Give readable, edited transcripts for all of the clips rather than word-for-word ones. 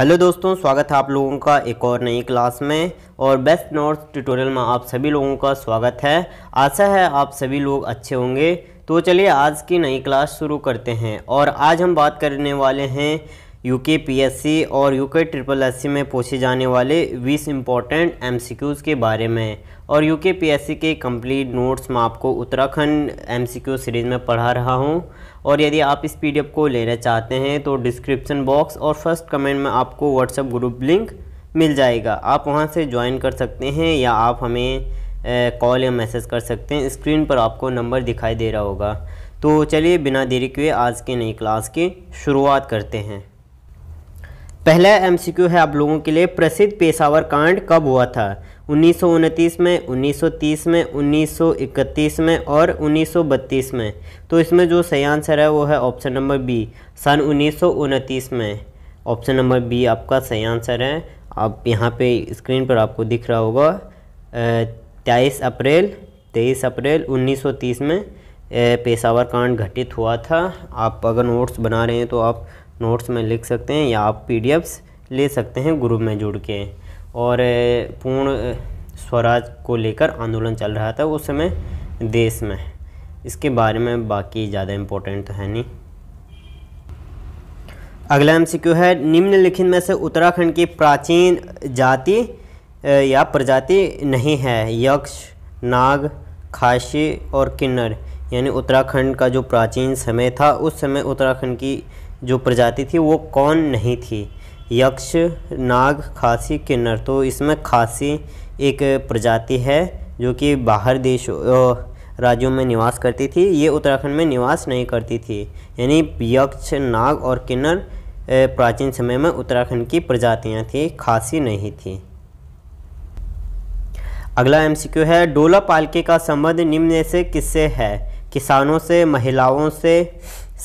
Hello दोस्तों, स्वागत है आप लोगों का एक और नई क्लास में। और बेस्ट नोट्स ट्यूटोरियल में आप सभी लोगों का स्वागत है। आशा है आप सभी लोग अच्छे होंगे। तो चलिए आज की नई क्लास शुरू करते हैं। और आज हम बात करने वाले हैं यूकेपीएससी और यूके ट्रिपल एससी में पूछे जाने वाले 20 इम्पॉर्टेंट एमसीक्यूज़ के बारे में। और यूकेपीएससी के कंप्लीट नोट्स में आपको उत्तराखंड एमसीक्यू सीरीज़ में पढ़ा रहा हूं। और यदि आप इस पीडीएफ को लेना चाहते हैं तो डिस्क्रिप्शन बॉक्स और फर्स्ट कमेंट में आपको व्हाट्सएप ग्रुप लिंक मिल जाएगा, आप वहाँ से ज्वाइन कर सकते हैं या आप हमें कॉल या मैसेज कर सकते हैं। स्क्रीन पर आपको नंबर दिखाई दे रहा होगा। तो चलिए बिना देरी किए आज की नई क्लास की शुरुआत करते हैं। पहला एमसीक्यू है आप लोगों के लिए, प्रसिद्ध पेशावर कांड कब हुआ था? 1929 में, 1930 में, 1931 में और 1932 में। तो इसमें जो सही आंसर है वो है ऑप्शन नंबर बी, सन 1929 में। ऑप्शन नंबर बी आपका सही आंसर है। आप यहाँ पे स्क्रीन पर आपको दिख रहा होगा 23 अप्रैल 1930 में पेशावर कांड घटित हुआ था। आप अगर नोट्स बना रहे हैं तो आप नोट्स में लिख सकते हैं या आप पीडीएफ्स ले सकते हैं ग्रुप में जुड़ के। और पूर्ण स्वराज को लेकर आंदोलन चल रहा था उस समय देश में। इसके बारे में बाकी ज़्यादा इम्पोर्टेंट तो है नहीं। अगला एमसीक्यू है, निम्नलिखित में से उत्तराखंड की प्राचीन जाति या प्रजाति नहीं है? यक्ष, नाग, खासी और किन्नर। यानी उत्तराखंड का जो प्राचीन समय था उस समय उत्तराखंड की जो प्रजाति थी वो कौन नहीं थी? यक्ष, नाग, खासी, किन्नर। तो इसमें खासी एक प्रजाति है जो कि बाहर देशों राज्यों में निवास करती थी, ये उत्तराखंड में निवास नहीं करती थी। यानी यक्ष, नाग और किन्नर प्राचीन समय में उत्तराखंड की प्रजातियां थी, खासी नहीं थी। अगला एमसीक्यू है, डोला पालकी का संबंध निम्न में से किससे है? किसानों से, महिलाओं से,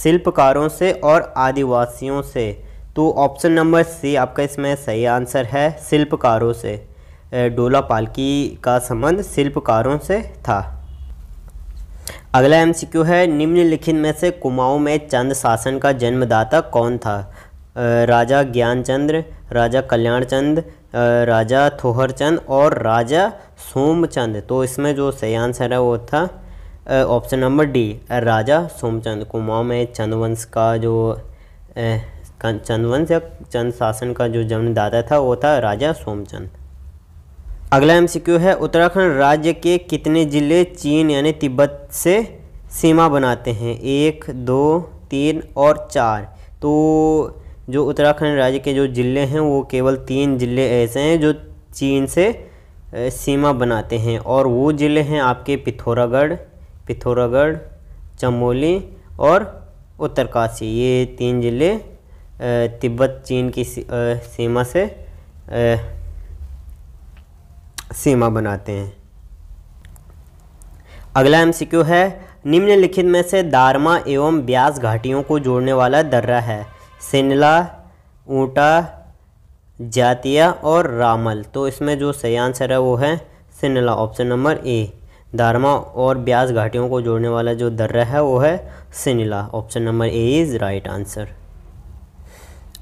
शिल्पकारों से और आदिवासियों से। तो ऑप्शन नंबर सी आपका इसमें सही आंसर है, शिल्पकारों से। डोला पालकी का संबंध शिल्पकारों से था। अगला एमसीक्यू है, निम्नलिखित में से कुमाऊं में चंद शासन का जन्मदाता कौन था? राजा ज्ञानचंद्र, राजा कल्याणचंद, राजा थोहरचंद और राजा सोमचंद। तो इसमें जो सही आंसर है वो था ऑप्शन नंबर डी, राजा सोमचंद। कुमाऊं में चंदवंश का जो चंदवंश या चंद शासन का जो जन्मदाता था वो था राजा सोमचंद। अगला एमसीक्यू है, उत्तराखंड राज्य के कितने जिले चीन यानी तिब्बत से सीमा बनाते हैं? 1, 2, 3 और 4। तो जो उत्तराखंड राज्य के जो जिले हैं वो केवल 3 जिले ऐसे हैं जो चीन से सीमा बनाते हैं। और वो ज़िले हैं आपके पिथौरागढ़, चमोली और उत्तरकाशी। ये 3 ज़िले तिब्बत चीन की सीमा से सीमा बनाते हैं। अगला एमसीक्यू है, निम्नलिखित में से दारमा एवं ब्यास घाटियों को जोड़ने वाला दर्रा है? सिनला, ऊंटा, जातिया और रामल। तो इसमें जो सही आंसर है वो है Sinla, option number A. Darma और ब्यास घाटियों को जोड़ने वाला जो दर्रा है वो है Sinla, option number A is right answer.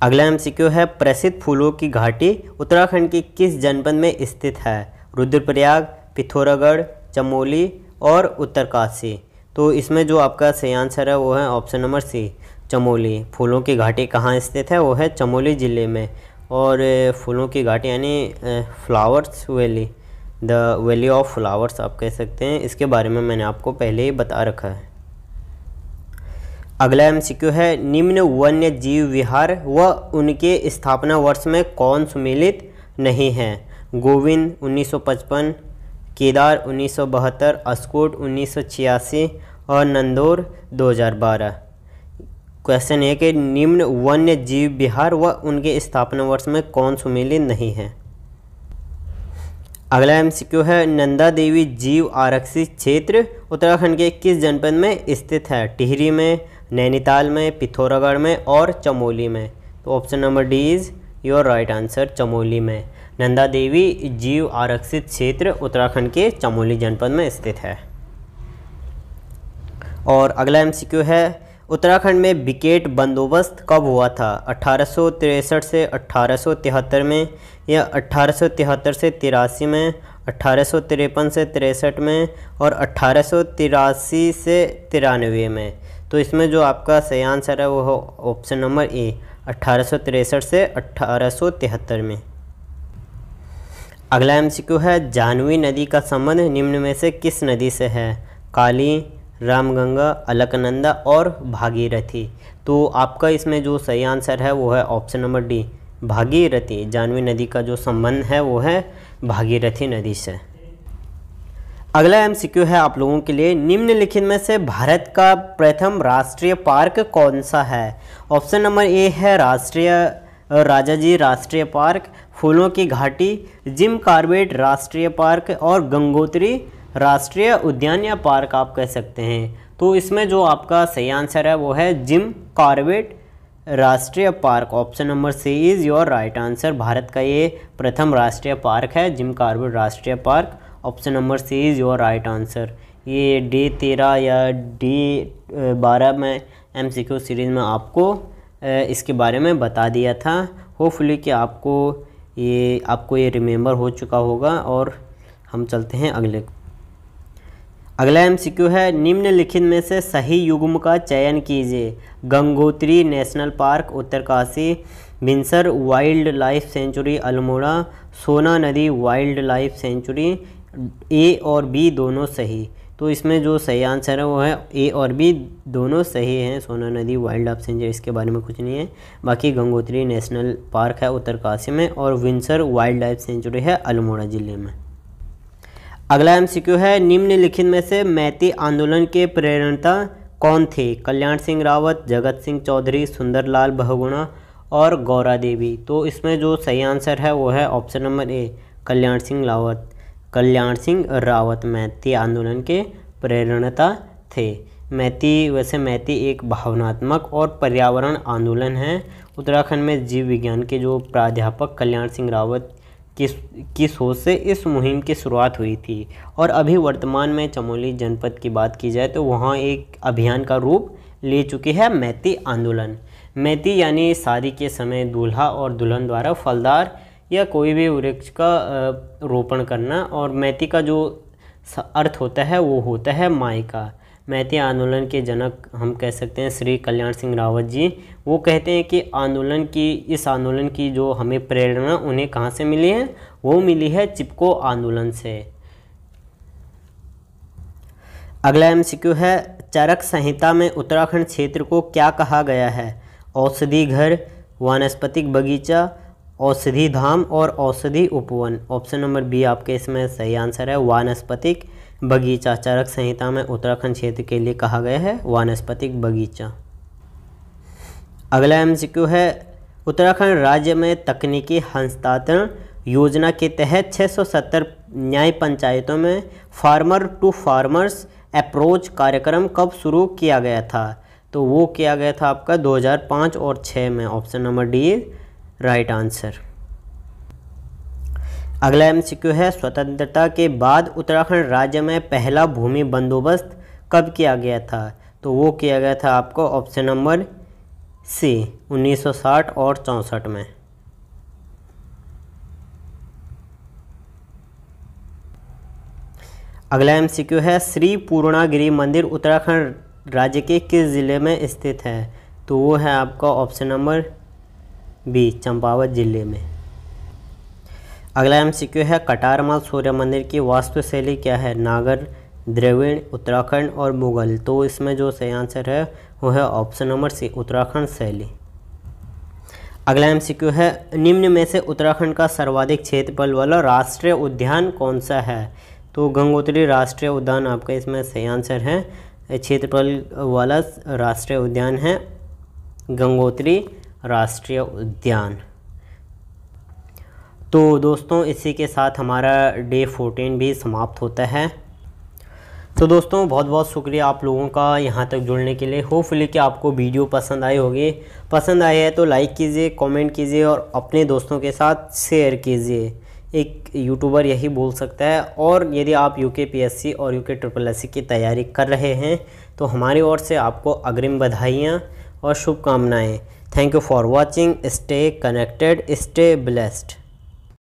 अगला एमसीक्यू है, प्रसिद्ध फूलों की घाटी उत्तराखंड के किस जनपद में स्थित है? रुद्रप्रयाग, पिथौरागढ़, चमोली और उत्तरकाशी। तो इसमें जो आपका सही आंसर है वो है ऑप्शन नंबर सी, चमोली। फूलों की घाटी कहाँ स्थित है? वो है चमोली ज़िले में। और फूलों की घाटी यानी flowers valley, the valley of flowers आप कह सकते हैं। इसके बारे में मैंने आपको पहले ही बता रखा है। अगला एमसीक्यू है, निम्न वन्य जीव विहार व उनके स्थापना वर्ष में कौन सम्मिलित नहीं है? गोविंद 1955, केदार 1972, अस्कोट 1986 और नंदौर 2012। क्वेश्चन है कि निम्न वन्य जीव विहार व उनके स्थापना वर्ष में कौन सम्मिलित नहीं है। अगला एमसीक्यू है, नंदा देवी जीव आरक्षित क्षेत्र उत्तराखंड के किस जनपद में स्थित है? टिहरी में, नैनीताल में, पिथौरागढ़ में और चमोली में। तो option number D is your right answer, Chamoli में। नंदा देवी जीव आरक्षित क्षेत्र उत्तराखंड के चमोली जनपद में स्थित है। और अगला एमसीक्यू है, उत्तराखंड में बिकेट बंदोबस्त कब हुआ था? 1863 से 1873 में, या 1873 से 83 में, 1853 से 63 में, और 1883 से 93 में। तो इसमें जो आपका सही आंसर है वो ऑप्शन नंबर ए, 1863 से 1873 में। अगला एमसीक्यू है, जाह्नवी नदी का संबंध निम्न में से किस नदी से है? काली, रामगंगा, अलकनंदा और भागीरथी। तो आपका इसमें जो सही आंसर है वो है option number D, Bhagirathi. Jahnavi नदी का जो संबंध है वो है भागीरथी नदी से। अगला एमसीक्यू है आप लोगों के लिए, निम्नलिखित में से भारत का प्रथम राष्ट्रीय पार्क कौन सा है? ऑप्शन नंबर ए है राजाजी राष्ट्रीय पार्क, फूलों की घाटी, जिम कॉर्बेट राष्ट्रीय पार्क, और गंगोत्री राष्ट्रीय उद्यान या पार्क आप कह सकते हैं। तो इसमें जो आपका सही आंसर है वो है जिम कॉर्बेट राष्ट्रीय park. Option number C is your right answer. Bharat का ये प्रथम राष्ट्रीय पार्क है, जिम कॉर्बेट राष्ट्रीय park. Option number C is your right answer. ये D13 या D12 में MCQ सीरीज़ में आपको इसके बारे में बता दिया था। होपफुली कि आपको ये रिमेंबर हो चुका होगा। और हम चलते हैं अगला MCQ है, निम्नलिखित में से सही युग्म का चयन कीजिए। Gangotri national park, Uttarkashi, Binsar wild life sanctuary, Almora, Sona नदी वाइल्ड लाइफ सेंचुरी। ए और बी दोनों सही। तो इसमें जो सही आंसर है वो है ए और बी दोनों सही हैं। सोना नदी वाइल्ड लाइफ सेंचुरी इसके बारे में कुछ नहीं है। बाकी गंगोत्री नेशनल पार्क है उत्तरकाशी में, और विंसर वाइल्ड लाइफ सेंचुरी है अल्मोड़ा ज़िले में। अगला एमसीक्यू है, निम्नलिखित में से मैती आंदोलन के प्रेरणता कौन थे? कल्याण सिंह रावत, जगत सिंह चौधरी, सुंदरलाल बहुगुणा और गौरा देवी। तो इसमें जो सही आंसर है वो है option number A, Kalyan Singh Rawat Maiti आंदोलन के प्रेरणता थे। मैती एक भावनात्मक और पर्यावरण आंदोलन है। उत्तराखंड में जीव विज्ञान के जो प्राध्यापक कल्याण सिंह रावत की सोच से इस मुहिम की शुरुआत हुई थी। और अभी वर्तमान में चमोली जनपद की बात की जाए तो वहाँ एक अभियान का रूप ले चुकी है मैती आंदोलन। मैती यानी शादी के समय दूल्हा और दुल्हन द्वारा फलदार या कोई भी वृक्ष का रोपण करना। और मैती का जो अर्थ होता है वो होता है माई का। मैती आंदोलन के जनक हम कह सकते हैं श्री कल्याण सिंह रावत जी। वो कहते हैं कि इस आंदोलन की जो हमें प्रेरणा उन्हें कहाँ से मिली है? वो मिली है चिपको आंदोलन से। अगला एमसीक्यू है, चरक संहिता में उत्तराखंड क्षेत्र को क्या कहा गया है? औषधि घर, वानस्पतिक बगीचा, औषधि धाम और औषधि उपवन। ऑप्शन नंबर बी आपके इसमें सही आंसर है, वानस्पतिक बगीचा। चरक संहिता में उत्तराखंड क्षेत्र के लिए कहा गया है वानस्पतिक बगीचा। अगला एमसीक्यू है, उत्तराखंड राज्य में तकनीकी हस्तांतरण योजना के तहत 670 न्याय पंचायतों में फार्मर टू फार्मर्स अप्रोच कार्यक्रम कब शुरू किया गया था? तो वो किया गया था आपका 2005 और 2006 में। Option number D right answer. अगला एमसीक्यू है, स्वतंत्रता के बाद उत्तराखंड राज्य में पहला भूमि बंदोबस्त कब किया गया था? तो वो किया गया था आपको ऑप्शन नंबर सी, 1960 और 64 में। अगला एमसीक्यू है, श्री पूर्णागिरी मंदिर उत्तराखंड राज्य के किस ज़िले में स्थित है? तो वो है आपका ऑप्शन नंबर बी, चंपावत ज़िले में। अगला एमसीक्यू है, कटारमल सूर्य मंदिर की वास्तुशैली क्या है? नागर, द्रविड़, उत्तराखंड और मुगल। तो इसमें जो सही आंसर है वो है ऑप्शन नंबर सी, उत्तराखंड शैली। अगला एमसीक्यू है, निम्न में से उत्तराखंड का सर्वाधिक क्षेत्रफल वाला राष्ट्रीय उद्यान कौन सा है? तो गंगोत्री राष्ट्रीय उद्यान आपका इसमें सही आंसर है। क्षेत्रफल वाला राष्ट्रीय उद्यान है गंगोत्री राष्ट्रीय उद्यान। तो दोस्तों इसी के साथ हमारा Day 14 भी समाप्त होता है। तो दोस्तों बहुत बहुत शुक्रिया आप लोगों का यहाँ तक जुड़ने के लिए। होपफुली कि आपको वीडियो पसंद आई होगी। पसंद आई है तो लाइक कीजिए, कमेंट कीजिए और अपने दोस्तों के साथ शेयर कीजिए। एक यूट्यूबर यही बोल सकता है। और यदि आप यूकेपीएससी और UK SSS की तैयारी कर रहे हैं तो हमारी ओर से आपको अग्रिम बधाइयाँ और शुभकामनाएँ। Thank you for watching, stay connected, stay blessed.